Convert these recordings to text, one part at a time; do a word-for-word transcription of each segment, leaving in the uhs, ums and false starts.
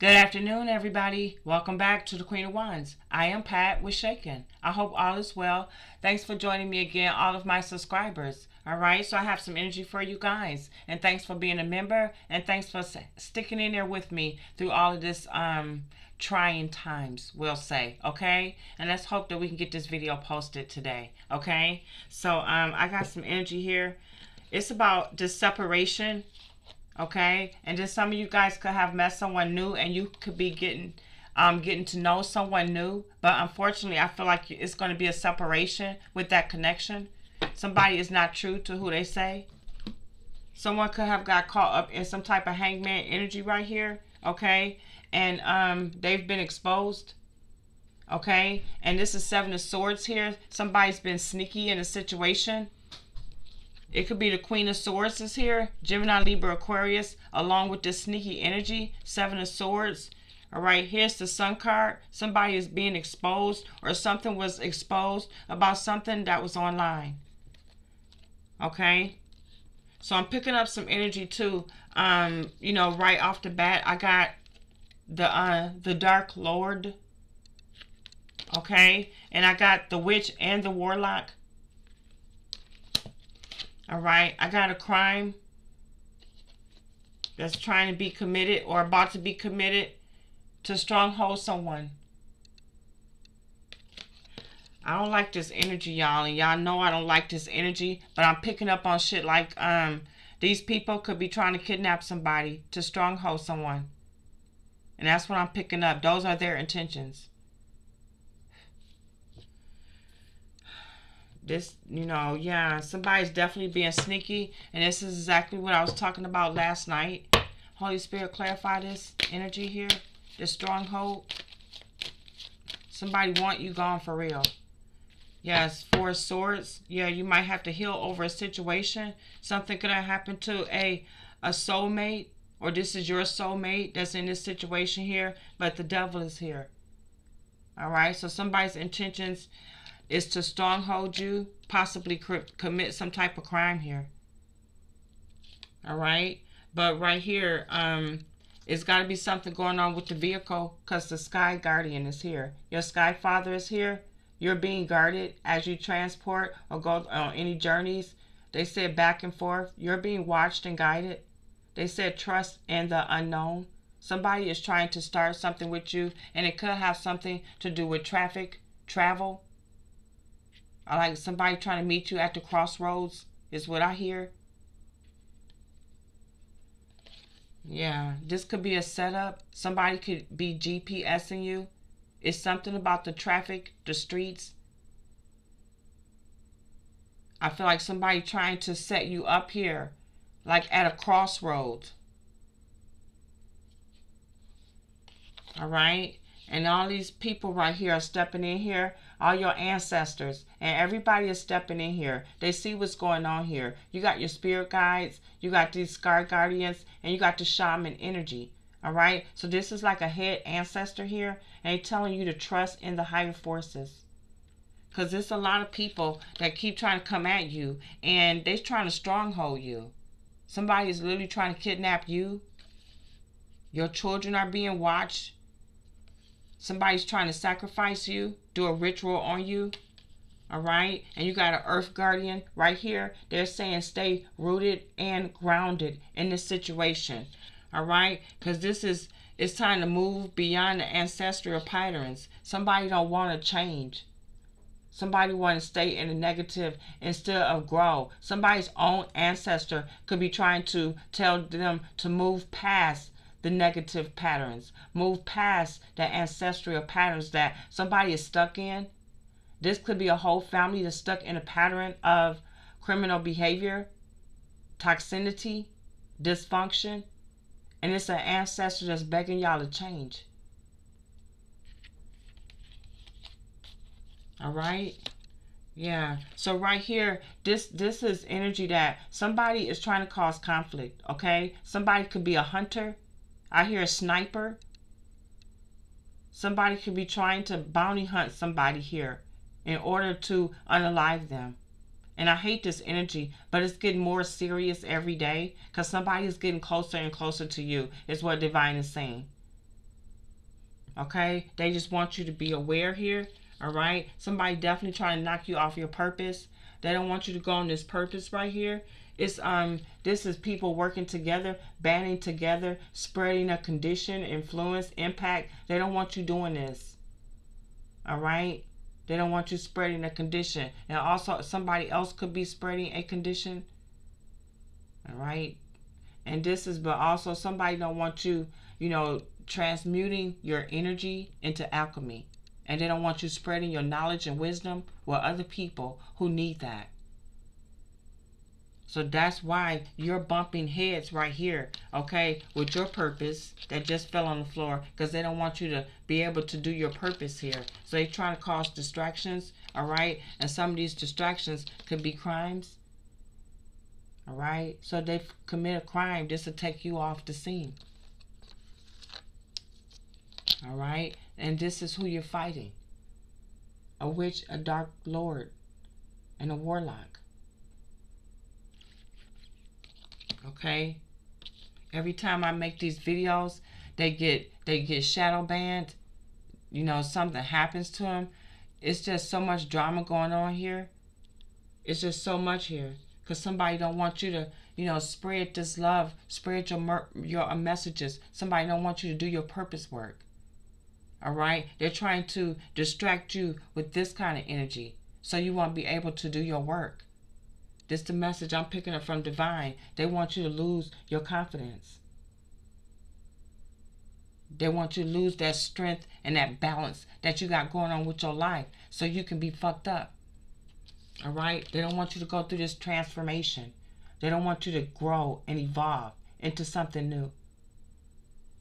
Good afternoon, everybody. Welcome back to the Queen of Wands. I am Pat with Shaken. I hope all is well. Thanks for joining me again, all of my subscribers. All right, so I have some energy for you guys. And thanks for being a member. And thanks for sticking in there with me through all of this um, trying times, we'll say, okay? And let's hope that we can get this video posted today, okay? So um, I got some energy here. It's about this separation. Okay, and then some of you guys could have met someone new, and you could be getting, um, getting to know someone new. But unfortunately, I feel like it's going to be a separation with that connection. Somebody is not true to who they say. Someone could have got caught up in some type of hangman energy right here. Okay, and um, they've been exposed. Okay, and this is Seven of Swords here. Somebody's been sneaky in a situation. It could be the Queen of Swords is here, Gemini, Libra, Aquarius, along with this sneaky energy, Seven of Swords. All right, here's the Sun card. Somebody is being exposed, or something was exposed about something that was online. Okay? So I'm picking up some energy too. Um, you know, right off the bat, I got the uh, the Dark Lord. Okay? And I got the Witch and the Warlock. All right, I got a crime that's trying to be committed or about to be committed to stronghold someone. I don't like this energy, y'all, and y'all know I don't like this energy, but I'm picking up on shit like um these people could be trying to kidnap somebody to stronghold someone. And that's what I'm picking up. Those are their intentions. This, you know, yeah, somebody's definitely being sneaky. And this is exactly what I was talking about last night. Holy Spirit, clarify this energy here. This stronghold. Somebody want you gone for real. Yes, Four Swords. Yeah, you might have to heal over a situation. Something could have happened to a, a soulmate. Or this is your soulmate that's in this situation here. But the devil is here. All right, so somebody's intentions is to stronghold you, possibly commit some type of crime here. All right? But right here, um, it's got to be something going on with the vehicle because the Sky Guardian is here. Your Sky Father is here. You're being guarded as you transport or go on any journeys. They said back and forth. You're being watched and guided. They said trust in the unknown. Somebody is trying to start something with you, and it could have something to do with traffic, travel. I like somebody trying to meet you at the crossroads is what I hear. Yeah, this could be a setup. Somebody could be GPSing you. It's something about the traffic, the streets. I feel like somebody trying to set you up here, like at a crossroads. All right? And all these people right here are stepping in here. All your ancestors. And everybody is stepping in here. They see what's going on here. You got your spirit guides. You got these sky guardians. And you got the shaman energy. Alright? So this is like a head ancestor here. And they're telling you to trust in the higher forces. Because there's a lot of people that keep trying to come at you. And they're trying to stronghold you. Somebody is literally trying to kidnap you. Your children are being watched. Somebody's trying to sacrifice you, do a ritual on you, all right? And you got an earth guardian right here. They're saying stay rooted and grounded in this situation, all right? Because this is, it's time to move beyond the ancestral patterns. Somebody don't want to change. Somebody want to stay in the negative instead of grow. Somebody's own ancestor could be trying to tell them to move past the negative patterns. Move past the ancestral patterns that somebody is stuck in. This could be a whole family that's stuck in a pattern of criminal behavior, toxicity, dysfunction, and it's an ancestor that's begging y'all to change. All right? Yeah, so right here, this this is energy that somebody is trying to cause conflict, okay? Somebody could be a hunter. I hear a sniper. Somebody could be trying to bounty hunt somebody here in order to unalive them. And I hate this energy, but it's getting more serious every day because somebody is getting closer and closer to you is what Divine is saying. Okay, they just want you to be aware here. All right, somebody definitely trying to knock you off your purpose. They don't want you to go on this purpose right here. It's um, this is people working together, banding together, spreading a condition, influence, impact. They don't want you doing this. All right, they don't want you spreading a condition, and also somebody else could be spreading a condition. All right, and this is, but also somebody don't want you, you know, transmuting your energy into alchemy. And they don't want you spreading your knowledge and wisdom with other people who need that. So that's why you're bumping heads right here, okay, with your purpose that just fell on the floor, because they don't want you to be able to do your purpose here. So they try to cause distractions, all right? And some of these distractions could be crimes, all right? So they commit a crime just to take you off the scene, all right? And this is who you're fighting. A witch, a dark lord, and a warlock. Okay? Every time I make these videos, they get they get shadow banned. You know, something happens to them. It's just so much drama going on here. It's just so much here. Because somebody don't want you to, you know, spread this love. Spread your, your messages. Somebody don't want you to do your purpose work. All right, they're trying to distract you with this kind of energy, so you won't be able to do your work. This is the message I'm picking up from Divine. They want you to lose your confidence. They want you to lose that strength and that balance that you got going on with your life, so you can be fucked up. All right, they don't want you to go through this transformation. They don't want you to grow and evolve into something new.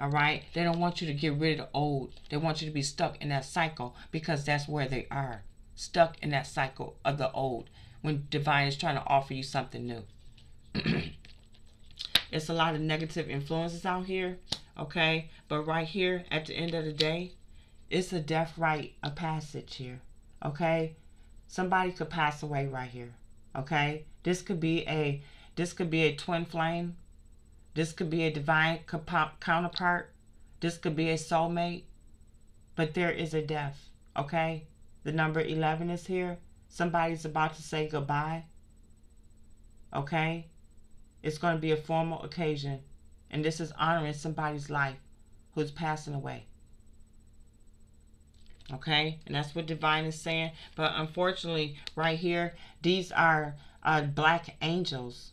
All right, they don't want you to get rid of the old. They want you to be stuck in that cycle, because that's where they are. Stuck in that cycle of the old, when Divine is trying to offer you something new. It's a lot of negative influences out here, okay? But right here, at the end of the day, it's a death rite of passage here, okay? Somebody could pass away right here, okay? This could be a, this could be a twin flame. This could be a divine counterpart. This could be a soulmate. But there is a death, okay? The number eleven is here. Somebody's about to say goodbye, okay? It's going to be a formal occasion. And this is honoring somebody's life who's passing away, okay? And that's what Divine is saying. But unfortunately, right here, these are uh, black angels.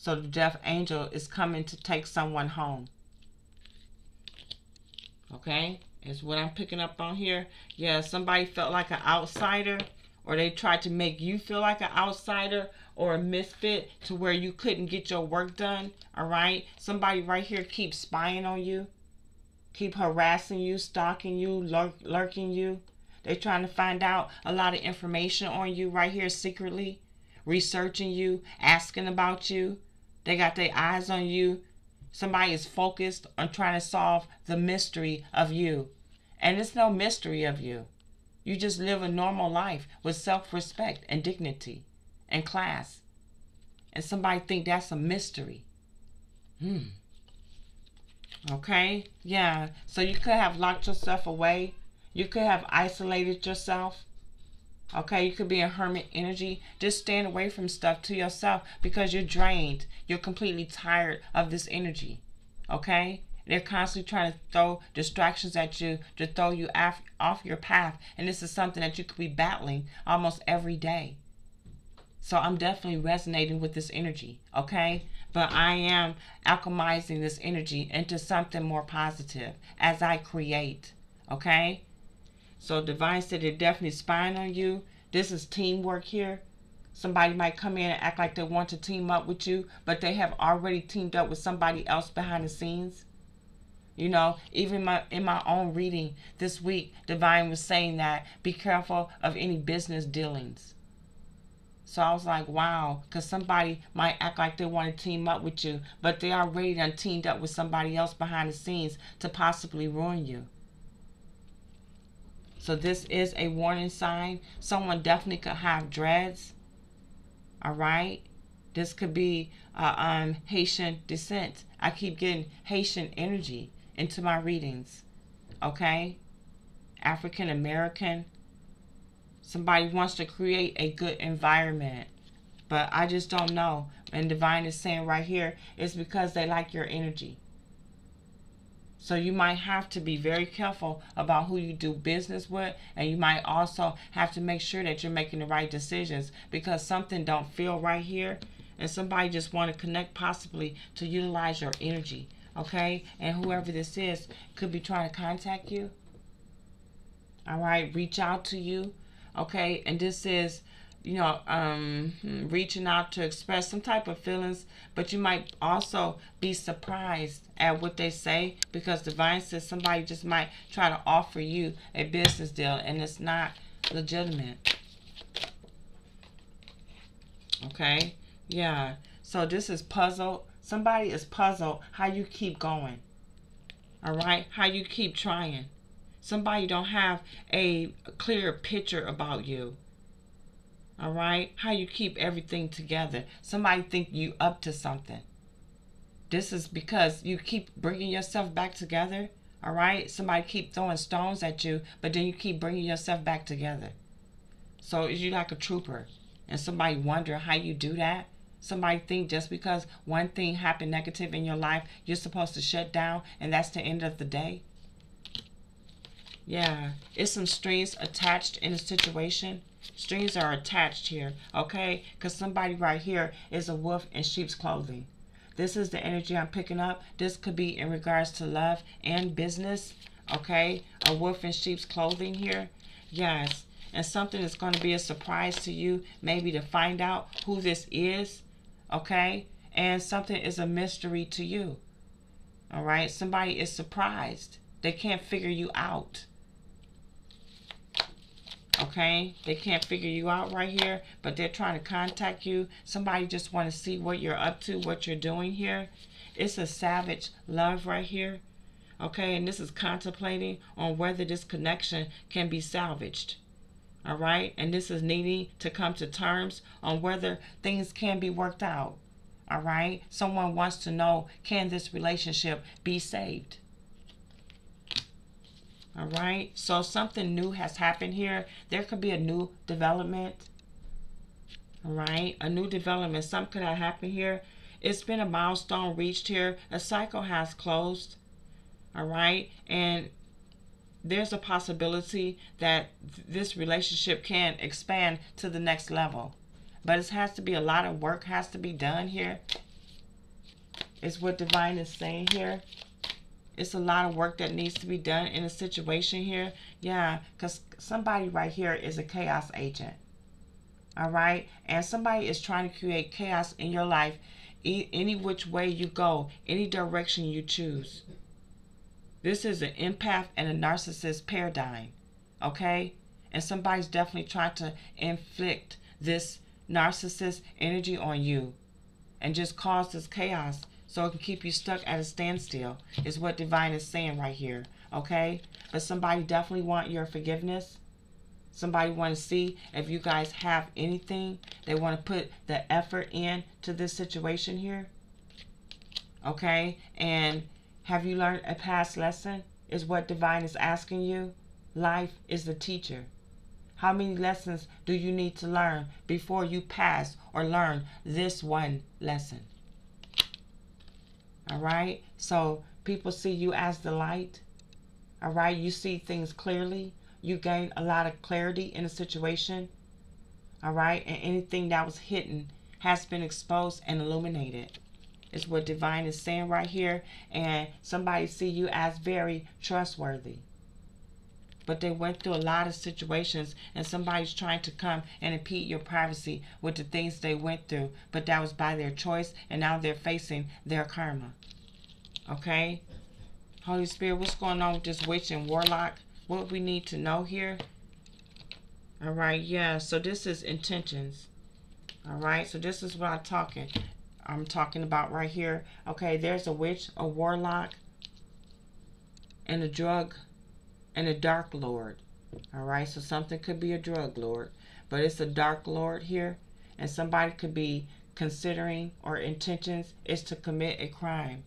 So the death angel is coming to take someone home. Okay? Is what I'm picking up on here. Yeah, somebody felt like an outsider, or they tried to make you feel like an outsider or a misfit to where you couldn't get your work done. All right? Somebody right here keeps spying on you, keep harassing you, stalking you, lurk, lurking you. They're trying to find out a lot of information on you right here secretly, researching you, asking about you. They got their eyes on you. Somebody is focused on trying to solve the mystery of you. And it's no mystery of you. You just live a normal life with self-respect and dignity and class. And somebody think that's a mystery. Hmm. Okay? Yeah. So you could have locked yourself away. You could have isolated yourself. Okay, you could be a hermit energy. Just stand away from stuff to yourself, because you're drained. You're completely tired of this energy. Okay? They're constantly trying to throw distractions at you to throw you off your path. And this is something that you could be battling almost every day. So I'm definitely resonating with this energy. Okay? But I am alchemizing this energy into something more positive as I create. Okay? So Divine said they're definitely spying on you. This is teamwork here. Somebody might come in and act like they want to team up with you, but they have already teamed up with somebody else behind the scenes. You know, even my in my own reading this week, Divine was saying that be careful of any business dealings. So I was like, wow, because somebody might act like they want to team up with you, but they already done teamed up with somebody else behind the scenes to possibly ruin you. So this is a warning sign. Someone definitely could have dreads. All right. This could be uh, um, Haitian descent. I keep getting Haitian energy into my readings. okay? African American. Somebody wants to create a good environment. But I just don't know. And Divine is saying right here, it's because they like your energy. So you might have to be very careful about who you do business with. And you might also have to make sure that you're making the right decisions. Because something don't feel right here. And somebody just want to connect possibly to utilize your energy. Okay? And whoever this is could be trying to contact you. Alright? Reach out to you. Okay? And this is... you know, um, reaching out to express some type of feelings, but you might also be surprised at what they say, because Divine says somebody just might try to offer you a business deal and it's not legitimate. Okay? Yeah. So this is puzzled. Somebody is puzzled how you keep going. All right? How you keep trying. Somebody don't have a clear picture about you. All right? How you keep everything together. Somebody think you up to something. This is because you keep bringing yourself back together. All right? Somebody keep throwing stones at you, but then you keep bringing yourself back together. So you're like a trooper. And somebody wonder how you do that. Somebody think just because one thing happened negative in your life, you're supposed to shut down and that's the end of the day. Yeah. It's some strings attached in a situation. Strings are attached here, okay? Because somebody right here is a wolf in sheep's clothing. This is the energy I'm picking up. This could be in regards to love and business, okay? A wolf in sheep's clothing here. Yes, and something is going to be a surprise to you, maybe to find out who this is, okay? And something is a mystery to you, all right? Somebody is surprised. They can't figure you out. Okay, they can't figure you out right here, but they're trying to contact you. Somebody just want to see what you're up to, what you're doing here. It's a savage love right here. Okay, and this is contemplating on whether this connection can be salvaged. All right, and this is needing to come to terms on whether things can be worked out. All right, someone wants to know, can this relationship be saved? All right, so something new has happened here. There could be a new development. All right, a new development. Something could have happened here. It's been a milestone reached here. A cycle has closed. All right, and there's a possibility that th this relationship can expand to the next level. But it has to be a lot of work has to be done here. It's what Divine is saying here. It's a lot of work that needs to be done in a situation here. Yeah, because somebody right here is a chaos agent. All right? And somebody is trying to create chaos in your life. E- any which way you go, any direction you choose. This is an empath and a narcissist paradigm. Okay? And somebody's definitely trying to inflict this narcissist energy on you. And just cause this chaos. So it can keep you stuck at a standstill is what Divine is saying right here, okay? But somebody definitely want your forgiveness. Somebody want to see if you guys have anything. They want to put the effort in to this situation here, okay? And have you learned a past lesson is what Divine is asking you. Life is the teacher. How many lessons do you need to learn before you pass or learn this one lesson? All right, so people see you as the light. All right, you see things clearly. You gain a lot of clarity in a situation. All right, and anything that was hidden has been exposed and illuminated. It's what Divine is saying right here. And somebody see you as very trustworthy. But they went through a lot of situations and somebody's trying to come and impede your privacy with the things they went through. But that was by their choice and now they're facing their karma. Okay? Holy Spirit, what's going on with this witch and warlock? What we need to know here? Alright, yeah. So this is intentions. Alright, so this is what I'm talking. I'm talking about right here. Okay, there's a witch, a warlock, and a drug. And a Dark Lord. Alright. So something could be a drug lord. But it's a Dark Lord here. And somebody could be considering or intentions is to commit a crime.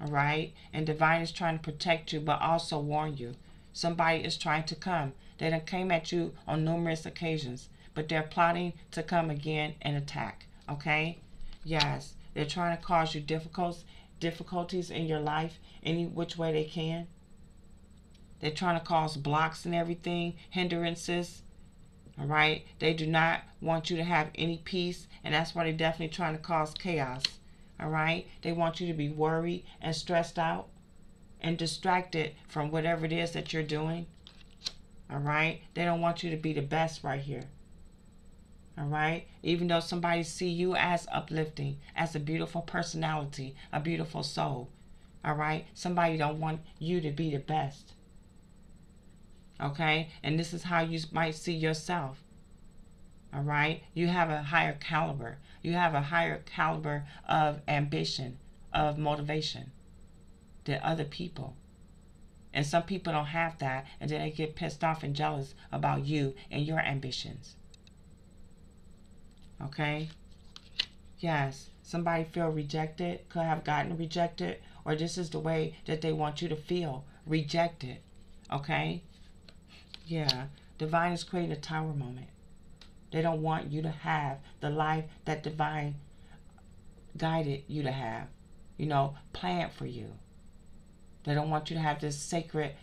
all right? And divine is trying to protect you, but also warn you. Somebody is trying to come. They done came at you on numerous occasions, but they're plotting to come again and attack, okay? Yes, they're trying to cause you difficult, difficulties in your life any which way they can. They're trying to cause blocks and everything, hindrances, all right? They do not want you to have any peace, and that's why they're definitely trying to cause chaos, all right? They want you to be worried and stressed out and distracted from whatever it is that you're doing, all right? They don't want you to be the best right here, all right? Even though somebody see you as uplifting, as a beautiful personality, a beautiful soul, all right? Somebody don't want you to be the best, okay? And this is how you might see yourself, all right? You have a higher caliber. You have a higher caliber of ambition, of motivation than other people. And some people don't have that, and then they get pissed off and jealous about you and your ambitions, okay? Yes, somebody feel rejected, could have gotten rejected, or this is the way that they want you to feel, rejected, okay? Yeah, divine is creating a tower moment. They don't want you to have the life that divine guided you to have, you know, planned for you. They don't want you to have this sacred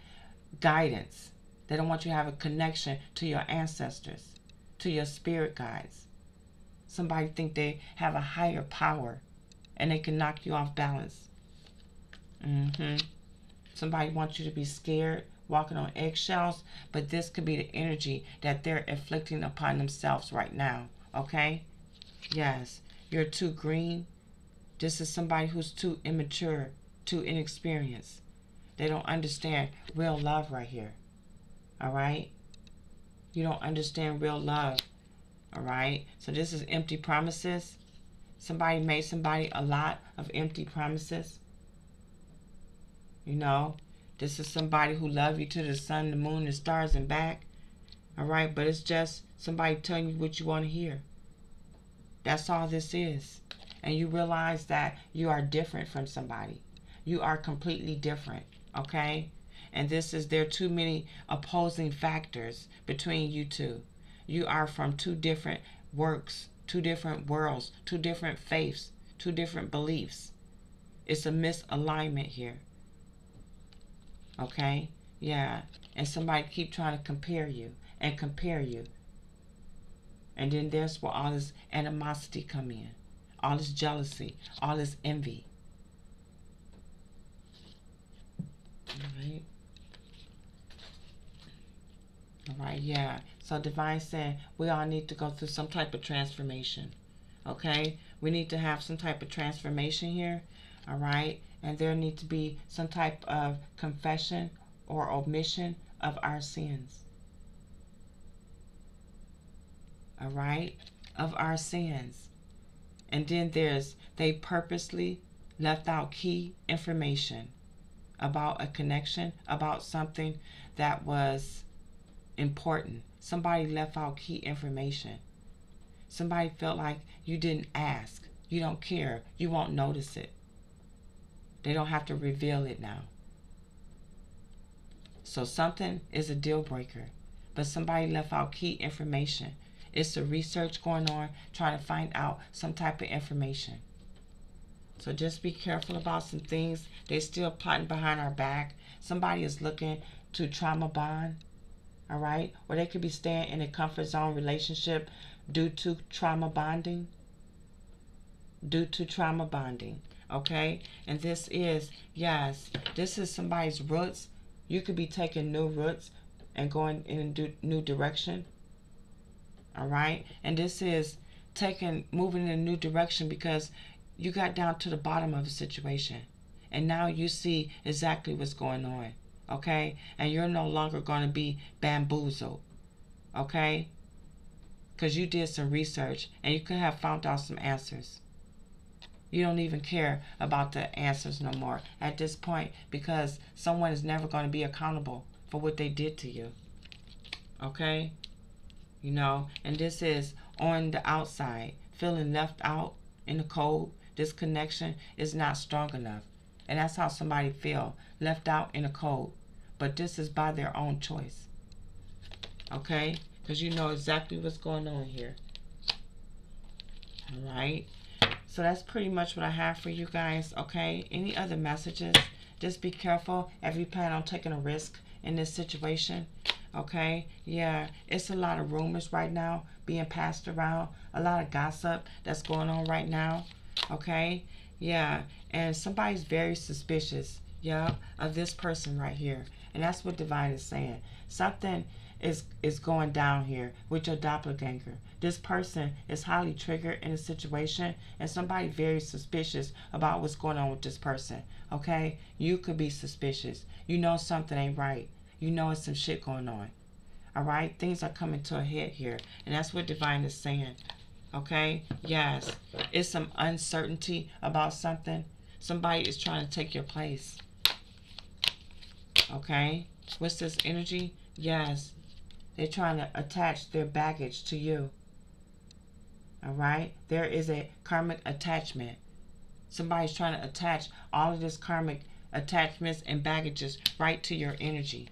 guidance. They don't want you to have a connection to your ancestors, to your spirit guides. Somebody think they have a higher power and they can knock you off balance. Mm-hmm. Somebody wants you to be scared, walking on eggshells, but this could be the energy that they're inflicting upon themselves right now, okay? Yes, you're too green. This is somebody who's too immature, too inexperienced. They don't understand real love right here, all right? You don't understand real love, all right? So this is empty promises. Somebody made somebody a lot of empty promises, you know? This is somebody who loves you to the sun, the moon, the stars, and back. All right? But it's just somebody telling you what you want to hear. That's all this is. And you realize that you are different from somebody. You are completely different. Okay? And this is, there are too many opposing factors between you two. You are from two different works, two different worlds, two different faiths, two different beliefs. It's a misalignment here. Okay? Yeah. And somebody keep trying to compare you and compare you. And then there's where all this animosity come in. All this jealousy. All this envy. Alright. Alright, yeah. So divine said we all need to go through some type of transformation. Okay? We need to have some type of transformation here. Alright? And there need to be some type of confession or omission of our sins. All right? Of our sins. And then there's, they purposely left out key information about a connection, about something that was important. Somebody left out key information. Somebody felt like you didn't ask. You don't care. You won't notice it. They don't have to reveal it now. So something is a deal breaker, but somebody left out key information. It's the research going on, trying to find out some type of information. So just be careful about some things. They're still plotting behind our back. Somebody is looking to trauma bond, all right? Or they could be staying in a comfort zone relationship due to trauma bonding, due to trauma bonding. Okay, and this is, yes, this is somebody's roots. You could be taking new roots and going in a new direction. All right, and this is taking, moving in a new direction because you got down to the bottom of a situation. And now you see exactly what's going on, okay? And you're no longer going to be bamboozled, okay? Because you did some research and you could have found out some answers. You don't even care about the answers no more at this point because someone is never going to be accountable for what they did to you. Okay? You know, and this is on the outside, feeling left out in the cold. This connection is not strong enough. And that's how somebody feels, left out in the cold. But this is by their own choice. Okay? Because you know exactly what's going on here. All right? So that's pretty much what I have for you guys, okay? Any other messages? Just be careful if you plan on taking a risk in this situation, okay? Yeah, it's a lot of rumors right now being passed around, a lot of gossip that's going on right now, okay? Yeah, and somebody's very suspicious, yeah, of this person right here. And that's what Divine is saying. Something is, is going down here with your doppelganger. This person is highly triggered in a situation, and somebody very suspicious about what's going on with this person, okay? You could be suspicious. You know something ain't right. You know it's some shit going on, all right? Things are coming to a head here, and that's what Divine is saying, okay? Yes, it's some uncertainty about something. Somebody is trying to take your place, okay? What's this energy? Yes, they're trying to attach their baggage to you, all right? There is a karmic attachment. Somebody's trying to attach all of this karmic attachments and baggages right to your energy,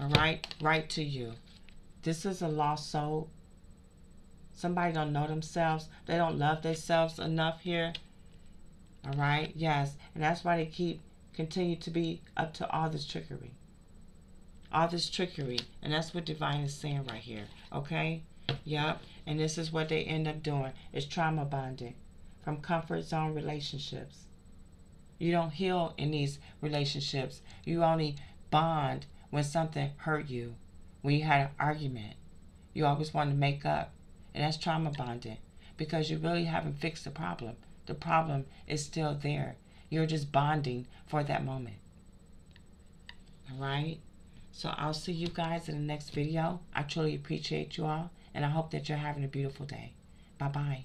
all right? Right to you. This is a lost soul. Somebody don't know themselves. They don't love themselves enough here, all right? Yes, and that's why they keep continue to be up to all this trickery. All this trickery. And that's what Divine is saying right here. Okay? Yep. And this is what they end up doing. It's trauma bonding from comfort zone relationships. You don't heal in these relationships. You only bond when something hurt you. When you had an argument. You always want to make up. And that's trauma bonding. Because you really haven't fixed the problem. The problem is still there. You're just bonding for that moment. Alright? So I'll see you guys in the next video. I truly appreciate you all, and I hope that you're having a beautiful day. Bye-bye.